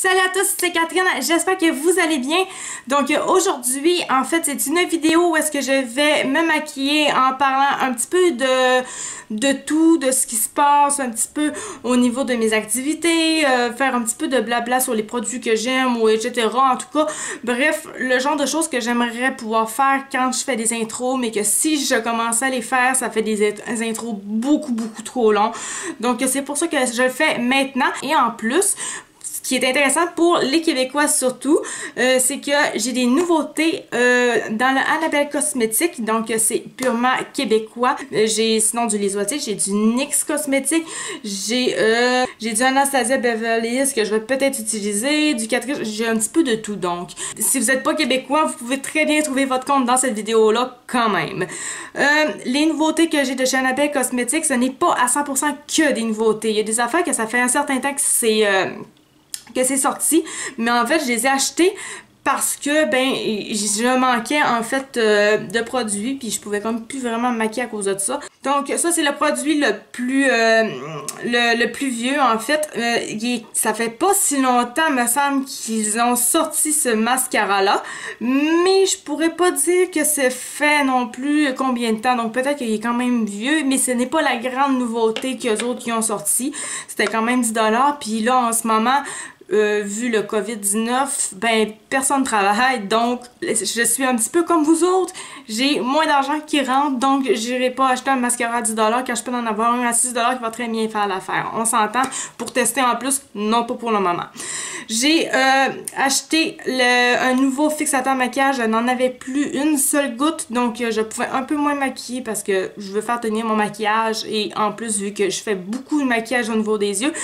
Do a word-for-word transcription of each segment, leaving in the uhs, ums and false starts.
Salut à tous, c'est Catrice, j'espère que vous allez bien. Donc aujourd'hui, en fait, c'est une vidéo où est-ce que je vais me maquiller en parlant un petit peu de, de tout, de ce qui se passe, un petit peu au niveau de mes activités, euh, faire un petit peu de blabla sur les produits que j'aime ou et cetera. En tout cas, bref, le genre de choses que j'aimerais pouvoir faire quand je fais des intros, mais que si je commençais à les faire, ça fait des intros beaucoup, beaucoup trop longs. Donc c'est pour ça que je le fais maintenant. Et en plus, ce qui est intéressant pour les Québécois surtout, euh, c'est que j'ai des nouveautés euh, dans le Annabelle Cosmétiques, donc c'est purement québécois. Euh, j'ai sinon du Lise Watier, j'ai du N Y X Cosmétiques, j'ai euh, j'ai du Anastasia Beverly Hills que je vais peut-être utiliser, du Catrice, j'ai un petit peu de tout donc. Si vous n'êtes pas Québécois, vous pouvez très bien trouver votre compte dans cette vidéo-là quand même. Euh, les nouveautés que j'ai de chez Annabelle Cosmétiques, ce n'est pas à cent pour cent que des nouveautés. Il y a des affaires que ça fait un certain temps que c'est... Euh, que c'est sorti, mais en fait je les ai achetés parce que ben je manquais en fait euh, de produits, puis je pouvais comme plus vraiment me maquiller à cause de ça. Donc ça c'est le produit le plus euh, le, le plus vieux en fait. Euh, il, ça fait pas si longtemps me semble qu'ils ont sorti ce mascara là, mais je pourrais pas dire que c'est fait non plus combien de temps. Donc peut-être qu'il est quand même vieux, mais ce n'est pas la grande nouveauté qu'eux autres qui ont sorti. C'était quand même dix dollars, puis là en ce moment, Euh, vu le COVID dix-neuf, ben personne ne travaille, donc je suis un petit peu comme vous autres, j'ai moins d'argent qui rentre, donc j'irai pas acheter un mascara à dix dollars quand je peux en avoir un à six dollars qui va très bien faire l'affaire. On s'entend, pour tester en plus, non pas pour le moment. J'ai euh, acheté le, un nouveau fixateur maquillage, je n'en avais plus une seule goutte, donc je pouvais un peu moins maquiller parce que je veux faire tenir mon maquillage, et en plus vu que je fais beaucoup de maquillage au niveau des yeux,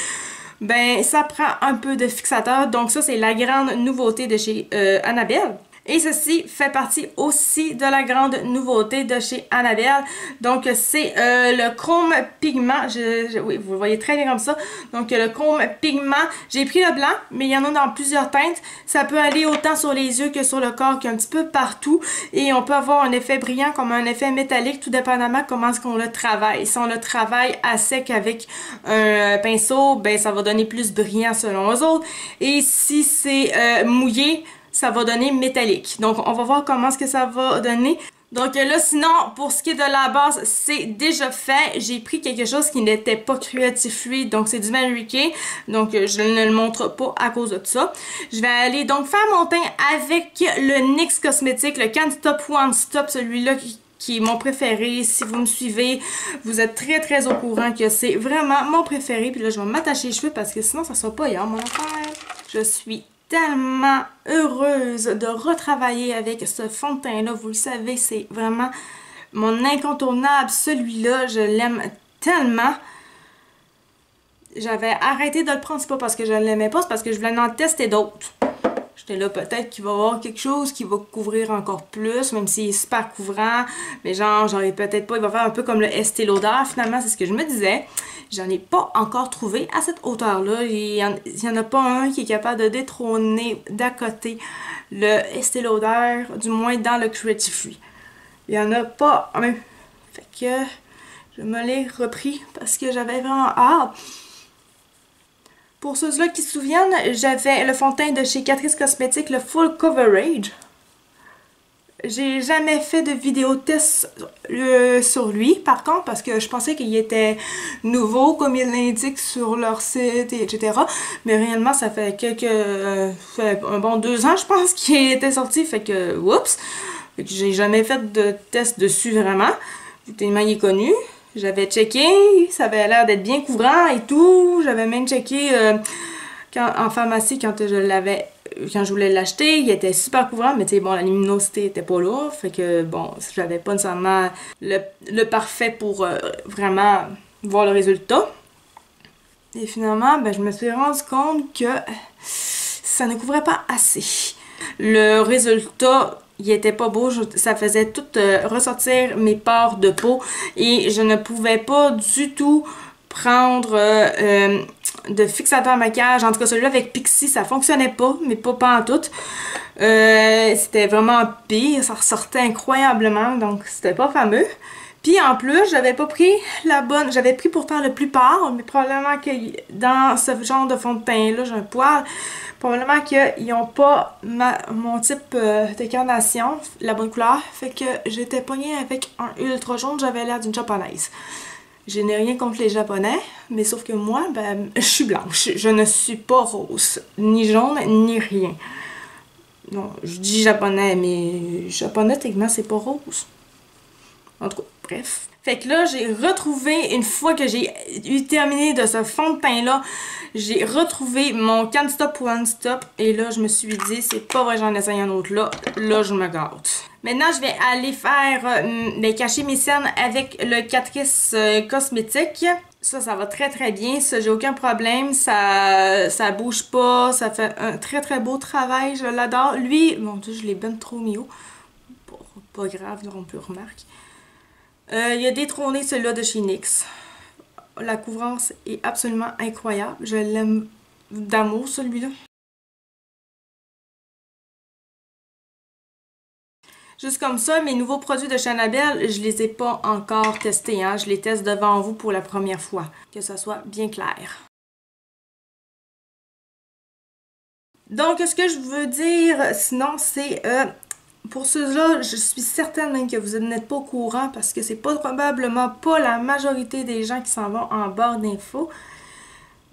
ben ça prend un peu de fixateur. Donc ça c'est la grande nouveauté de chez euh, Annabelle. Et ceci fait partie aussi de la grande nouveauté de chez Annabelle. Donc c'est euh, le chrome pigment. Je, je, oui, vous le voyez très bien comme ça. Donc le chrome pigment. J'ai pris le blanc, mais il y en a dans plusieurs teintes. Ça peut aller autant sur les yeux que sur le corps, qu'un petit peu partout. Et on peut avoir un effet brillant comme un effet métallique, tout dépendamment comment est-ce qu'on le travaille. Si on le travaille à sec avec un pinceau, ben ça va donner plus brillant selon eux autres. Et si c'est euh, mouillé, ça va donner métallique. Donc, on va voir comment est-ce que ça va donner. Donc là, sinon, pour ce qui est de la base, c'est déjà fait. J'ai pris quelque chose qui n'était pas Creative Free, donc c'est du Mary Kay. Donc, je ne le montre pas à cause de ça. Je vais aller donc faire mon teint avec le N Y X Cosmétiques, le Can't Stop Won't Stop, celui-là qui... qui est mon préféré. Si vous me suivez, vous êtes très très au courant que c'est vraiment mon préféré. Puis là, je vais m'attacher les cheveux parce que sinon, ça sera pas hier, mon affaire. Je suis tellement heureuse de retravailler avec ce fond de teint-là. Vous le savez, c'est vraiment mon incontournable. Celui-là, je l'aime tellement. J'avais arrêté de le prendre. C'est pas parce que je ne l'aimais pas, c'est parce que je voulais en tester d'autres. J'étais là, peut-être qu'il va y avoir quelque chose qui va couvrir encore plus, même s'il est super couvrant. Mais genre, j'en ai peut-être pas. Il va faire un peu comme le Estée Lauder. Finalement, c'est ce que je me disais. J'en ai pas encore trouvé à cette hauteur-là. Il n'y en a pas un qui est capable de détrôner d'à côté le Estée Lauder, du moins dans le Creative Free. Il n'y en a pas un. Fait que je me l'ai repris parce que j'avais vraiment hâte. Pour ceux-là qui se souviennent, j'avais le fond de teint de chez Catrice Cosmétiques, le Full Coverage. J'ai jamais fait de vidéo test euh, sur lui, par contre, parce que je pensais qu'il était nouveau, comme ils l'indiquent sur leur site, et cetera. Mais réellement, ça fait quelques... Euh, fait un bon deux ans, je pense, qu'il était sorti, fait que... Oups! J'ai jamais fait de test dessus, vraiment. Tellement il est connu. J'avais checké, ça avait l'air d'être bien couvrant et tout. J'avais même checké euh, quand, en pharmacie quand je l'avais, quand je voulais l'acheter, il était super couvrant, mais tu sais, bon, la luminosité était pas là, fait que bon, j'avais pas nécessairement le, le parfait pour euh, vraiment voir le résultat. Et finalement, ben, je me suis rendu compte que ça ne couvrait pas assez. Le résultat, il était pas beau, je, ça faisait tout euh, ressortir mes pores de peau et je ne pouvais pas du tout prendre euh, euh, de fixateur maquillage. En tout cas, celui-là avec Pixie, ça fonctionnait pas, mais pas pantoute. Euh, c'était vraiment pire, ça ressortait incroyablement, donc c'était pas fameux. Puis en plus, j'avais pas pris la bonne, j'avais pris pourtant le plus pâle, mais probablement que dans ce genre de fond de teint-là, j'ai un poil. Probablement qu'ils n'ont pas ma, mon type euh, de carnation, la bonne couleur, fait que j'étais pognée avec un ultra jaune, j'avais l'air d'une japonaise. Je n'ai rien contre les japonais, mais sauf que moi, ben, je suis blanche, je ne suis pas rose, ni jaune, ni rien. Non, je dis japonais, mais japonais, techniquement, c'est pas rose. En tout cas, bref. Fait que là, j'ai retrouvé, une fois que j'ai eu terminé de ce fond de teint-là, j'ai retrouvé mon Can't Stop One Stop. Et là, je me suis dit, c'est pas vrai, j'en essaye un autre là. Là, je me gâte. Maintenant, je vais aller faire, euh, cacher mes cernes avec le Catrice euh, Cosmétiques. Ça, ça va très très bien. Ça, j'ai aucun problème. Ça, ça bouge pas. Ça fait un très très beau travail. Je l'adore. Lui, mon Dieu, je l'ai ben trop mis haut. Pas, pas grave, on peut remarquer. Euh, il a détrôné celui-là de chez NYX. La couvrance est absolument incroyable. Je l'aime d'amour, celui-là. Juste comme ça, mes nouveaux produits de chez Annabelle, je les ai pas encore testés. Hein? Je les teste devant vous pour la première fois. Que ça soit bien clair. Donc, ce que je veux dire, sinon, c'est... Euh, Pour ceux-là, je suis certaine que vous n'êtes pas au courant parce que c'est pas, probablement pas la majorité des gens qui s'en vont en barre d'infos.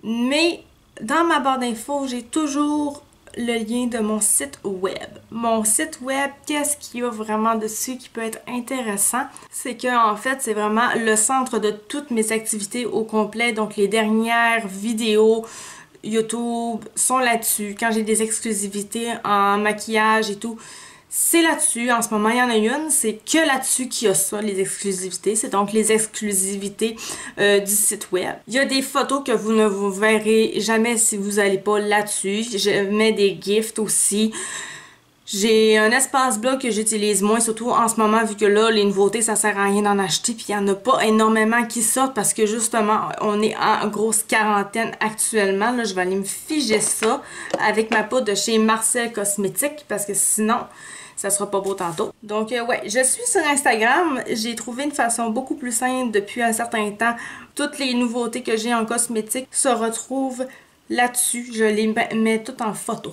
Mais dans ma barre d'infos, j'ai toujours le lien de mon site web. Mon site web, qu'est-ce qu'il y a vraiment dessus qui peut être intéressant? C'est qu'en fait, c'est vraiment le centre de toutes mes activités au complet. Donc les dernières vidéos YouTube sont là-dessus. Quand j'ai des exclusivités en maquillage et tout... C'est là-dessus, en ce moment il y en a une, c'est que là-dessus qu'il y a ça, les exclusivités. C'est donc les exclusivités euh, du site web. Il y a des photos que vous ne vous verrez jamais si vous n'allez pas là-dessus. Je mets des gifts aussi. J'ai un espace blog que j'utilise moins, surtout en ce moment, vu que là, les nouveautés, ça sert à rien d'en acheter. Puis il n'y en a pas énormément qui sortent parce que justement, on est en grosse quarantaine actuellement. Là, je vais aller me figer ça avec ma poudre de chez Marcelle Cosmétiques parce que sinon... ça sera pas beau tantôt. Donc euh, ouais, je suis sur Instagram. J'ai trouvé une façon beaucoup plus simple depuis un certain temps. Toutes les nouveautés que j'ai en cosmétique se retrouvent là-dessus. Je les mets toutes en photo.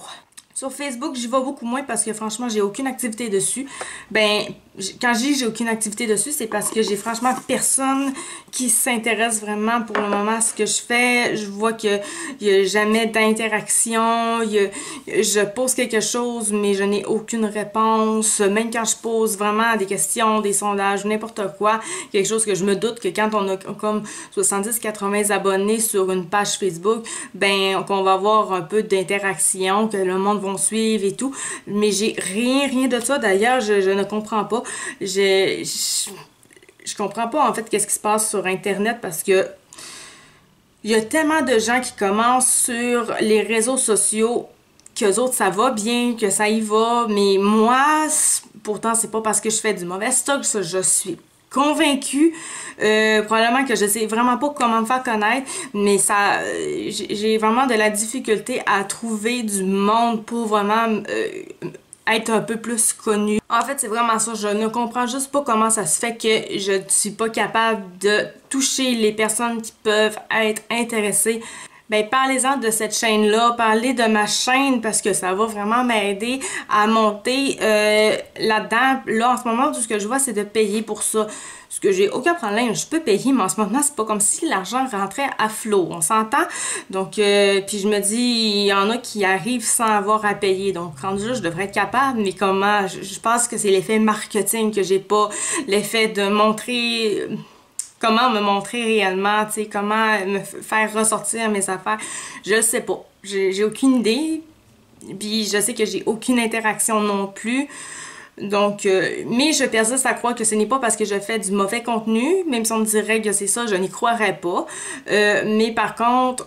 Sur Facebook, j'y vais beaucoup moins parce que franchement, j'ai aucune activité dessus. Ben, quand je dis j'ai aucune activité dessus, c'est parce que j'ai franchement personne qui s'intéresse vraiment pour le moment à ce que je fais. Je vois qu'il n'y a jamais d'interaction. Je pose quelque chose, mais je n'ai aucune réponse. Même quand je pose vraiment des questions, des sondages, n'importe quoi, quelque chose que je me doute que quand on a comme soixante-dix quatre-vingts abonnés sur une page Facebook, ben, qu'on va avoir un peu d'interaction, que le monde va suivre et tout, mais j'ai rien rien de ça. D'ailleurs, je, je ne comprends pas. Je, je, je comprends pas en fait qu'est-ce qui se passe sur Internet parce que il y a tellement de gens qui commencent sur les réseaux sociaux qu'eux autres ça va bien, que ça y va, mais moi, pourtant c'est pas parce que je fais du mauvais stock, ça, je suis convaincue, euh, probablement que je sais vraiment pas comment me faire connaître, mais ça, euh, j'ai vraiment de la difficulté à trouver du monde pour vraiment euh, être un peu plus connue. En fait, c'est vraiment ça, je ne comprends juste pas comment ça se fait que je ne suis pas capable de toucher les personnes qui peuvent être intéressées. Ben, parlez-en de cette chaîne-là, parlez de ma chaîne parce que ça va vraiment m'aider à monter euh, là-dedans. Là, en ce moment, tout ce que je vois, c'est de payer pour ça. Parce que j'ai aucun problème, je peux payer, mais en ce moment, c'est pas comme si l'argent rentrait à flot, on s'entend? Donc, euh, puis je me dis, il y en a qui arrivent sans avoir à payer. Donc, rendu là, je devrais être capable, mais comment? Je, je pense que c'est l'effet marketing que j'ai pas, l'effet de montrer... Comment me montrer réellement, tu sais, comment me faire ressortir mes affaires, je le sais pas. J'ai aucune idée, puis je sais que j'ai aucune interaction non plus. Donc, euh, mais je persiste à croire que ce n'est pas parce que je fais du mauvais contenu, même si on me dirait que c'est ça, je n'y croirais pas. Euh, mais par contre...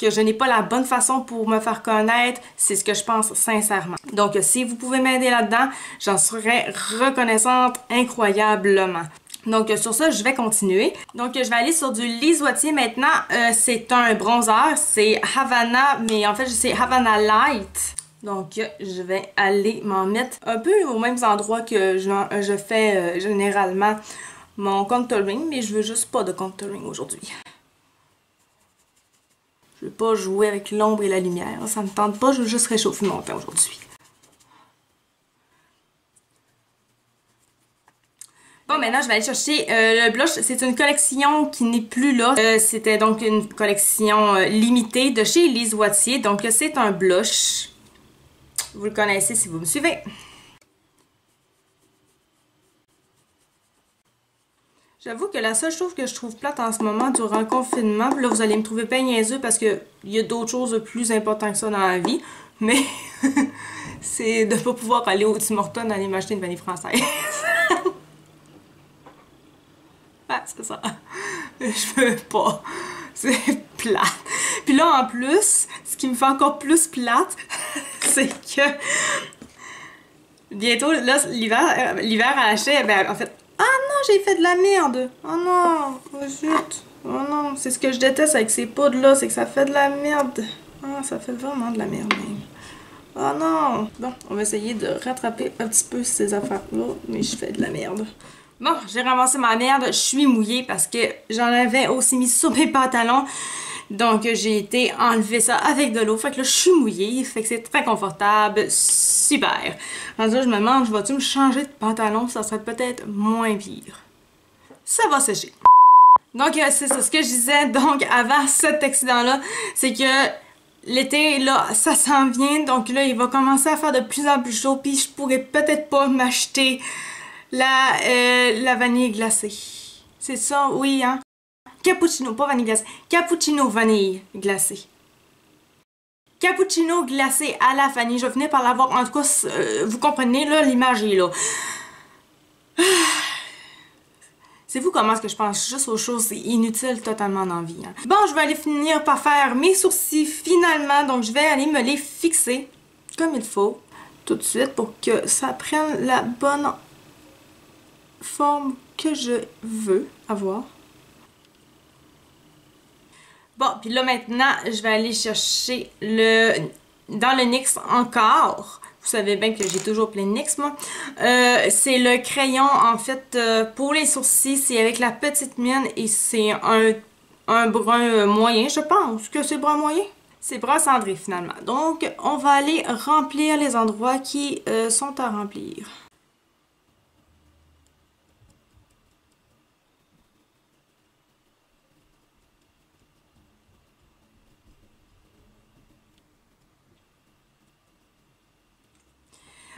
que je n'ai pas la bonne façon pour me faire connaître, c'est ce que je pense sincèrement. Donc si vous pouvez m'aider là-dedans, j'en serais reconnaissante incroyablement. Donc sur ça, je vais continuer. Donc je vais aller sur du Lise Watier maintenant. Euh, c'est un bronzer, c'est Havana, mais en fait c'est Havana Light. Donc je vais aller m'en mettre un peu aux mêmes endroits que je, je fais euh, généralement mon contouring, mais je veux juste pas de contouring aujourd'hui. Je veux pas jouer avec l'ombre et la lumière. Ça me tente pas, je veux juste réchauffer mon teint aujourd'hui. Bon, maintenant je vais aller chercher euh, le blush. C'est une collection qui n'est plus là. Euh, C'était donc une collection euh, limitée de chez Lise Watier. Donc c'est un blush. Vous le connaissez si vous me suivez. J'avoue que la seule chose que je trouve plate en ce moment durant le confinement, là vous allez me trouver pas niaiseux parce qu'il y a d'autres choses de plus importantes que ça dans la vie, mais c'est de ne pas pouvoir aller au Tim Hortons aller m'acheter une vanille française. Ah, c'est ça. Je peux pas. C'est plate. Puis là en plus, ce qui me fait encore plus plate, c'est que bientôt, là, l'hiver, l'hiver à acheter, ben, en fait. Ah non, j'ai fait de la merde! Oh non! Oh zut! Oh non! C'est ce que je déteste avec ces poudres-là, c'est que ça fait de la merde! Ah, ça fait vraiment de la merde même! Oh non! Bon, on va essayer de rattraper un petit peu ces affaires-là, mais je fais de la merde! Bon, j'ai ramassé ma merde, je suis mouillée parce que j'en avais aussi mis sur mes pantalons, donc j'ai été enlever ça avec de l'eau, fait que là je suis mouillée, fait que c'est très confortable, super! Rendu là, je me demande, je vais-tu me changer de pantalon, ça serait peut-être moins pire. Ça va sécher. Donc c'est ça, ce que je disais, donc avant cet accident-là, c'est que l'été, là, ça s'en vient, donc là il va commencer à faire de plus en plus chaud, puis je pourrais peut-être pas m'acheter La, euh, la vanille glacée. C'est ça, oui, hein? Cappuccino, pas vanille glacée. Cappuccino vanille glacée. Cappuccino glacé à la vanille. Je venais par l'avoir. En tout cas, euh, vous comprenez, là, l'image est là. Ah. C'est vous comment est-ce que je pense juste aux choses inutiles totalement dans la vie. Hein? Bon, je vais aller finir par faire mes sourcils finalement. Donc, je vais aller me les fixer comme il faut tout de suite pour que ça prenne la bonne forme que je veux avoir. Bon, puis là maintenant, je vais aller chercher le dans le NYX encore. Vous savez bien que j'ai toujours plein de NYX, moi. Euh, c'est le crayon, en fait, euh, pour les sourcils. C'est avec la petite mienne et c'est un, un brun moyen, je pense. Que c'est brun moyen? C'est brun cendré, finalement. Donc, on va aller remplir les endroits qui euh, sont à remplir.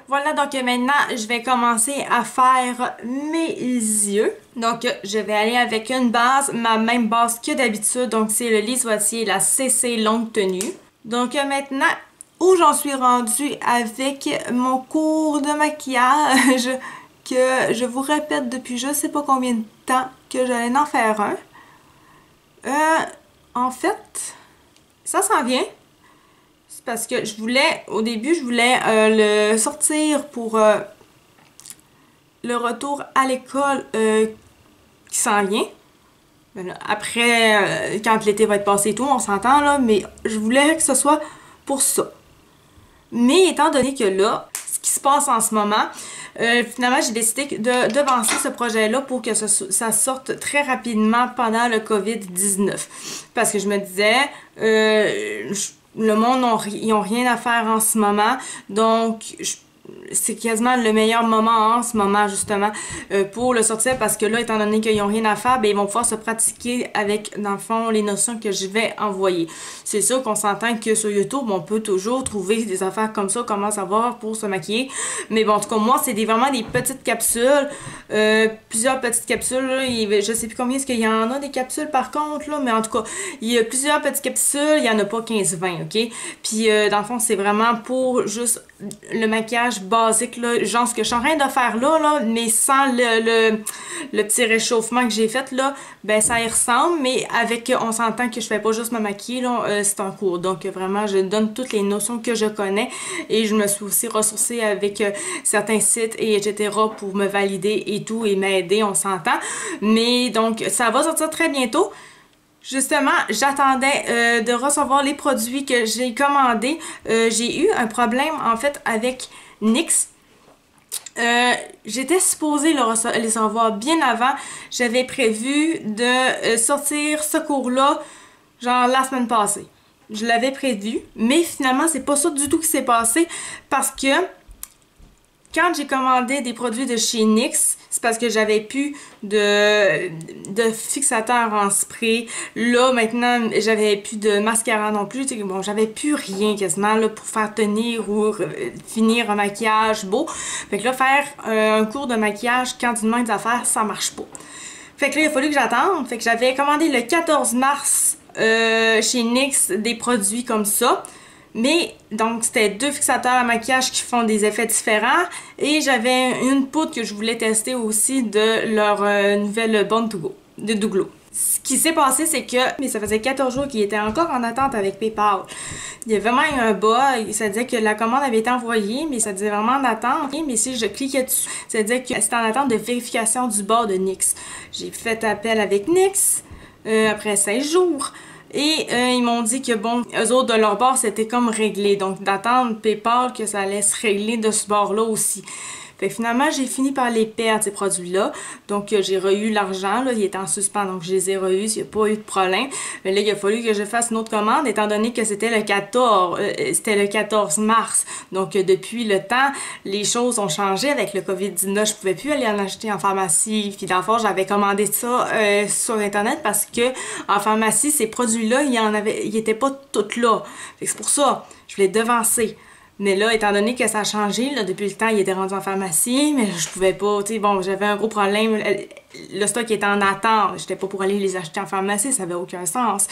Voilà, donc maintenant, je vais commencer à faire mes yeux. Donc, je vais aller avec une base, ma même base que d'habitude. Donc, c'est le Lise Watier, la C C longue tenue. Donc, maintenant, où j'en suis rendue avec mon cours de maquillage que je vous répète depuis je sais pas combien de temps que j'allais en faire un. Euh, en fait, ça s'en vient. Parce que je voulais, au début, je voulais euh, le sortir pour euh, le retour à l'école euh, qui s'en vient. Après, euh, quand l'été va être passé et tout, on s'entend là, mais je voulais que ce soit pour ça. Mais étant donné que là, ce qui se passe en ce moment, euh, finalement, j'ai décidé de devancer ce projet-là pour que ça, ça sorte très rapidement pendant le COVID dix-neuf. Parce que je me disais, euh, je, le monde, on, ils n'ont rien à faire en ce moment, donc c'est quasiment le meilleur moment en ce moment, justement, euh, pour le sortir, parce que là, étant donné qu'ils n'ont rien à faire, ben, ils vont pouvoir se pratiquer avec, dans le fond, les notions que je vais envoyer. C'est sûr qu'on s'entend que sur YouTube, on peut toujours trouver des affaires comme ça, comment savoir pour se maquiller, mais bon, en tout cas, moi, c'est des, vraiment des petites capsules, euh, plusieurs petites capsules, là, il, je sais plus combien est-ce qu'il y en a des capsules, par contre, là, mais en tout cas, il y a plusieurs petites capsules, il n'y en a pas quinze vingt, ok? Puis, euh, dans le fond, c'est vraiment pour juste le maquillage basique, là, genre ce que je suis en train de faire là, là mais sans le, le, le petit réchauffement que j'ai fait là, ben ça y ressemble, mais avec, on s'entend que je fais pas juste me maquiller, là, euh, c'est en cours, donc vraiment je donne toutes les notions que je connais et je me suis aussi ressourcée avec euh, certains sites et etc pour me valider et tout et m'aider, on s'entend, mais donc ça va sortir très bientôt. Justement, j'attendais euh, de recevoir les produits que j'ai commandés. Euh, j'ai eu un problème, en fait, avec NYX. Euh, J'étais supposée le rece les recevoir bien avant. J'avais prévu de euh, sortir ce cours-là, genre la semaine passée. je l'avais prévu, mais finalement c'est pas ça du tout qui s'est passé, parce que quand j'ai commandé des produits de chez NYX, c'est parce que j'avais plus de, de fixateur en spray. Là, maintenant, j'avais plus de mascara non plus. Bon, j'avais plus rien quasiment là, pour faire tenir ou finir un maquillage beau. Fait que là, faire euh, un cours de maquillage quand il manque des affaires, ça marche pas. Fait que là, il a fallu que j'attende. Fait que j'avais commandé le quatorze mars euh, chez NYX des produits comme ça. Mais, donc, c'était deux fixateurs à maquillage qui font des effets différents. Et j'avais une poudre que je voulais tester aussi de leur euh, nouvelle bande to go, de Douglo. Ce qui s'est passé, c'est que, mais ça faisait quatorze jours qu'ils étaient encore en attente avec PayPal. Il y avait même un bug, ça disait que la commande avait été envoyée, mais ça disait vraiment en attente. Mais si je cliquais dessus, ça disait que c'était en attente de vérification du bord de NYX. J'ai fait appel avec NYX euh, après cinq jours. Et euh, ils m'ont dit que bon, eux autres de leur bord, c'était comme réglé. Donc d'attendre PayPal que ça allait se régler de ce bord-là aussi. Fait que finalement, j'ai fini par les perdre, ces produits-là. Donc euh, j'ai re-eu l'argent, là, il était en suspens, donc je les ai re-eu, il n'y a pas eu de problème. Mais là, il a fallu que je fasse une autre commande, étant donné que c'était le quatorze, euh, c'était le quatorze mars. Donc euh, depuis le temps, les choses ont changé avec le COVID dix-neuf. Je pouvais plus aller en acheter en pharmacie. Puis dans le fond, j'avais commandé ça euh, sur Internet parce que en pharmacie, ces produits là, il y en avait, il était pas tout là. C'est pour ça, je voulais devancer. Mais là, étant donné que ça a changé, là, depuis le temps, il était rendu en pharmacie, mais je pouvais pas, tu sais, bon, j'avais un gros problème. Le stock était en attente. J'étais pas pour aller les acheter en pharmacie, ça avait aucun sens.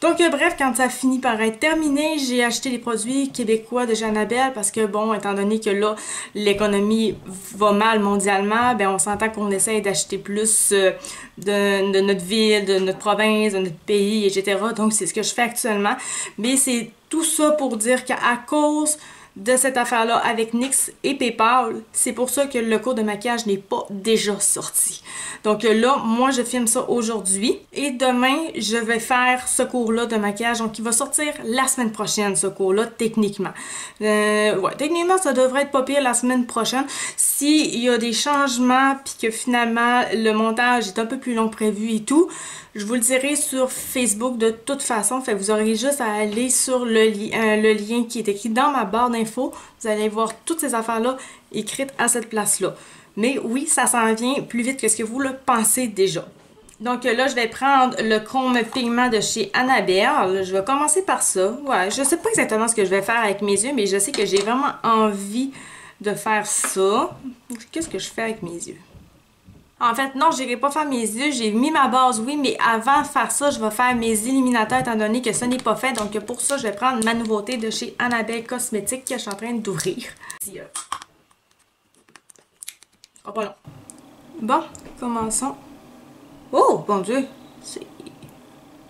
Donc, euh, bref, quand ça finit par être terminé, j'ai acheté les produits québécois de chez Annabelle parce que, bon, étant donné que là, l'économie va mal mondialement, ben on s'entend qu'on essaye d'acheter plus euh, de, de notre ville, de notre province, de notre pays, et cetera. Donc, c'est ce que je fais actuellement. Mais c'est tout ça pour dire qu'à cause de cette affaire-là avec NYX et PayPal, c'est pour ça que le cours de maquillage n'est pas déjà sorti. Donc là, moi, je filme ça aujourd'hui. Et demain, je vais faire ce cours-là de maquillage. Donc, il va sortir la semaine prochaine, ce cours-là, techniquement. Euh, ouais, techniquement, ça devrait être pas pire la semaine prochaine. S'il y a des changements, puis que finalement, le montage est un peu plus long que prévu et tout, je vous le dirai sur Facebook de toute façon. Fait, vous aurez juste à aller sur le, li euh, le lien qui est écrit dans ma barre d'infos. Vous allez voir toutes ces affaires-là écrites à cette place-là. Mais oui, ça s'en vient plus vite que ce que vous le pensez déjà. Donc là, je vais prendre le chrome pigment de chez Annabelle. Je vais commencer par ça. Ouais, je sais pas exactement ce que je vais faire avec mes yeux, mais je sais que j'ai vraiment envie de faire ça. Qu'est-ce que je fais avec mes yeux? En fait, non, je n'irai pas faire mes yeux. J'ai mis ma base, oui, mais avant de faire ça, je vais faire mes illuminateurs, étant donné que ça n'est pas fait. Donc pour ça, je vais prendre ma nouveauté de chez Annabelle Cosmétiques que je suis en train d'ouvrir. Oh, pas long. Bon, commençons. Oh, bon Dieu! C'est...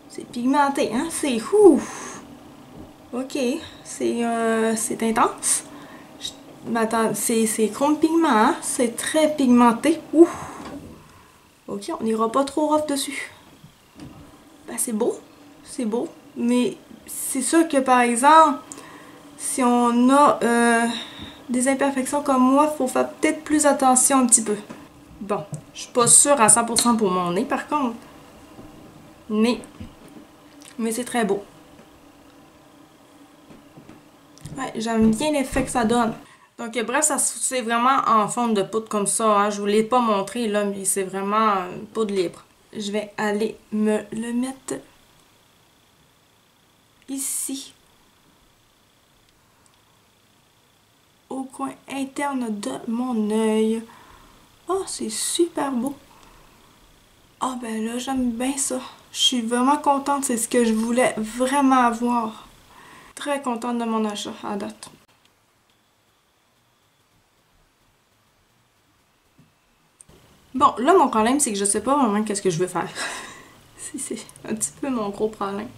c'est pigmenté, hein? C'est ouf! Ok, c'est... Euh, c'est intense. C'est chrome pigment, hein? C'est très pigmenté. Ouh! Ok, on n'ira pas trop rough dessus. Ben, c'est beau. C'est beau. Mais c'est sûr que, par exemple, si on a... Euh, des imperfections comme moi, faut faire peut-être plus attention un petit peu. Bon, je suis pas sûre à cent pour cent pour mon nez par contre. Mais, mais c'est très beau. Ouais, j'aime bien l'effet que ça donne. Donc bref, ça c'est vraiment en forme de poudre comme ça. Hein. Je vous l'ai pas montré là, mais c'est vraiment une poudre libre. Je vais aller me le mettre ici. Au coin interne de mon œil. Oh, c'est super beau. Ah, oh, ben là, j'aime bien ça. Je suis vraiment contente. C'est ce que je voulais vraiment avoir. Très contente de mon achat à date. Bon, là, mon problème, c'est que je sais pas vraiment qu'est-ce que je veux faire. C'est un petit peu mon gros problème.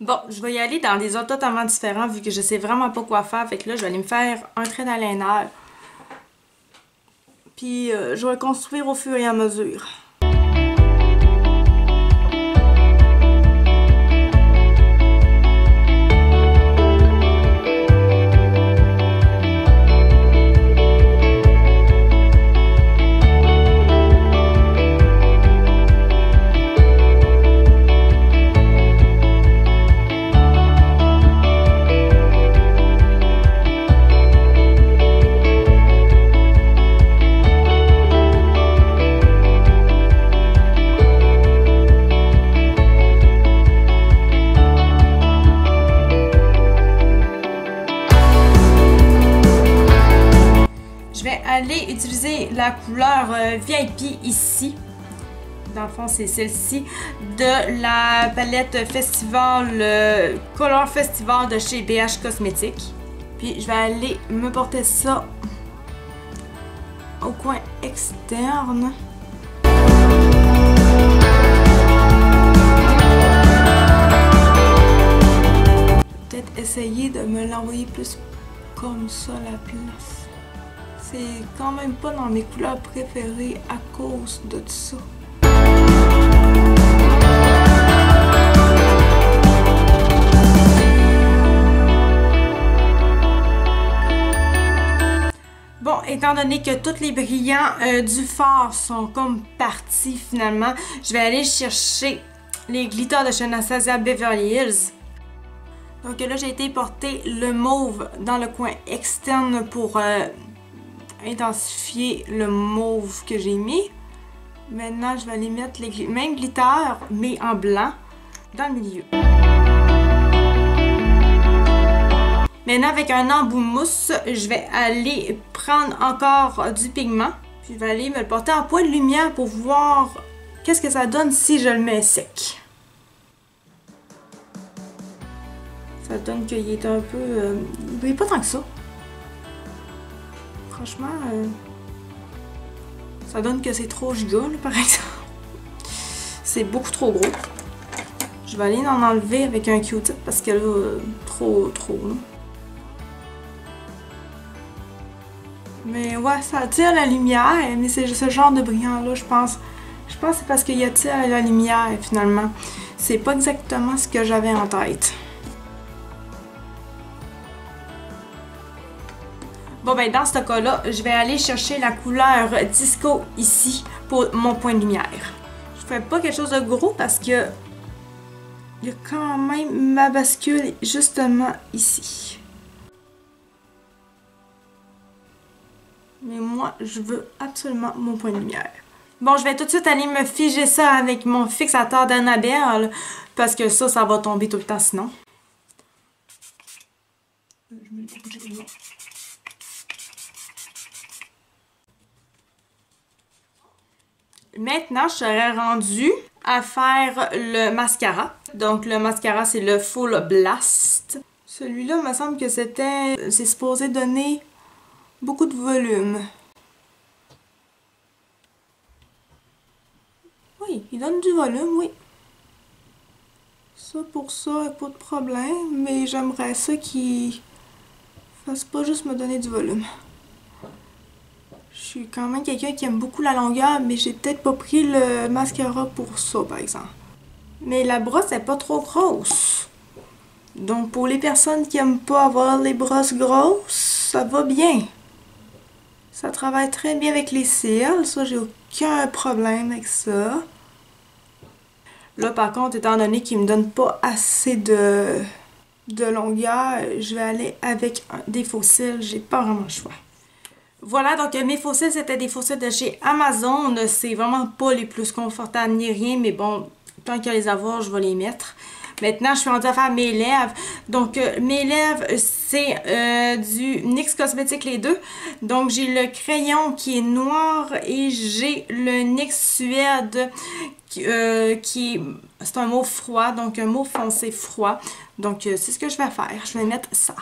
Bon, je vais y aller dans des ordres totalement différents vu que je sais vraiment pas quoi faire. Fait que là, je vais aller me faire un trait d'eyeliner. Puis, euh, je vais construire au fur et à mesure. Je vais aller utiliser la couleur euh, V I P ici. Dans le fond, c'est celle-ci de la palette Festival, euh, Color Festival de chez B H Cosmétiques. Puis je vais aller me porter ça au coin externe. Peut-être essayer de me l'envoyer plus comme ça à la place. C'est quand même pas dans mes couleurs préférées à cause de tout ça. Bon, étant donné que tous les brillants euh, du fard sont comme partis finalement, je vais aller chercher les glitters de chez Anastasia Beverly Hills. Donc là, j'ai été porter le mauve dans le coin externe pour euh, intensifier le mauve que j'ai mis. Maintenant, je vais aller mettre les gl- mêmes glitters, mais en blanc, dans le milieu. Maintenant, avec un embout mousse, je vais aller prendre encore du pigment. Puis je vais aller me le porter en point de lumière pour voir qu'est-ce que ça donne si je le mets sec. Ça donne qu'il est un peu... Euh, il brille pas tant que ça. Franchement, euh, ça donne que c'est trop giga, là, par exemple. C'est beaucoup trop gros. Je vais aller en enlever avec un Q-tip parce que là, euh, trop, trop... Là. Mais ouais, ça attire la lumière, mais c'est ce genre de brillant-là, je pense. Je pense que c'est parce qu'il attire la lumière, finalement. C'est pas exactement ce que j'avais en tête. Bon, ben dans ce cas-là, je vais aller chercher la couleur Disco ici pour mon point de lumière. Je fais pas quelque chose de gros parce que il y a quand même ma bascule justement ici. Mais moi, je veux absolument mon point de lumière. Bon, je vais tout de suite aller me figer ça avec mon fixateur d'Annabelle. Parce que ça, ça va tomber tout le temps sinon. Maintenant, je serai rendue à faire le mascara. Donc, le mascara, c'est le Full Blast. Celui-là, il me semble que c'était... C'est supposé donner... beaucoup de volume. Oui, il donne du volume, oui. Ça pour ça, pas de problème, mais j'aimerais ça qu'il fasse pas juste me donner du volume. Je suis quand même quelqu'un qui aime beaucoup la longueur, mais j'ai peut-être pas pris le mascara pour ça, par exemple. Mais la brosse est pas trop grosse. Donc pour les personnes qui aiment pas avoir les brosses grosses, ça va bien. Ça travaille très bien avec les cils, ça j'ai aucun problème avec ça. Là par contre, étant donné qu'il me donne pas assez de, de longueur, je vais aller avec des faux cils, j'ai pas vraiment le choix. Voilà, donc mes faux cils, c'était des faux cils de chez Amazon, c'est vraiment pas les plus confortables ni rien, mais bon, tant qu'à les avoir, je vais les mettre. Maintenant, je suis en train de faire mes lèvres. Donc, euh, mes lèvres, c'est euh, du N Y X Cosmétiques les deux. Donc, j'ai le crayon qui est noir et j'ai le N Y X Suède qui, euh, qui est... C'est un mauve froid, donc un mauve foncé froid. Donc, euh, c'est ce que je vais faire. Je vais mettre ça.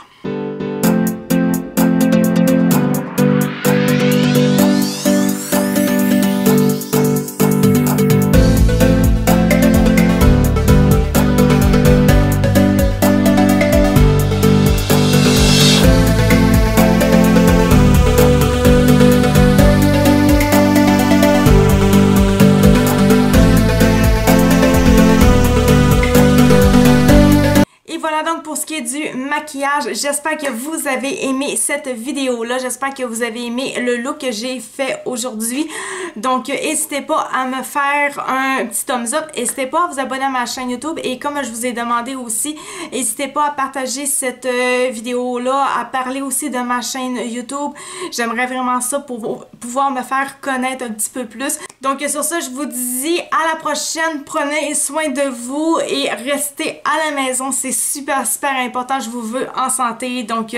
Du maquillage. J'espère que vous avez aimé cette vidéo-là. J'espère que vous avez aimé le look que j'ai fait aujourd'hui. Donc, n'hésitez pas à me faire un petit thumbs up. N'hésitez pas à vous abonner à ma chaîne YouTube. Et comme je vous ai demandé aussi, n'hésitez pas à partager cette vidéo-là, à parler aussi de ma chaîne YouTube. J'aimerais vraiment ça pour pouvoir me faire connaître un petit peu plus. Donc, sur ça, je vous dis à la prochaine. Prenez soin de vous et restez à la maison. C'est super, super important. Je vous veux en santé. Donc,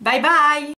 bye bye!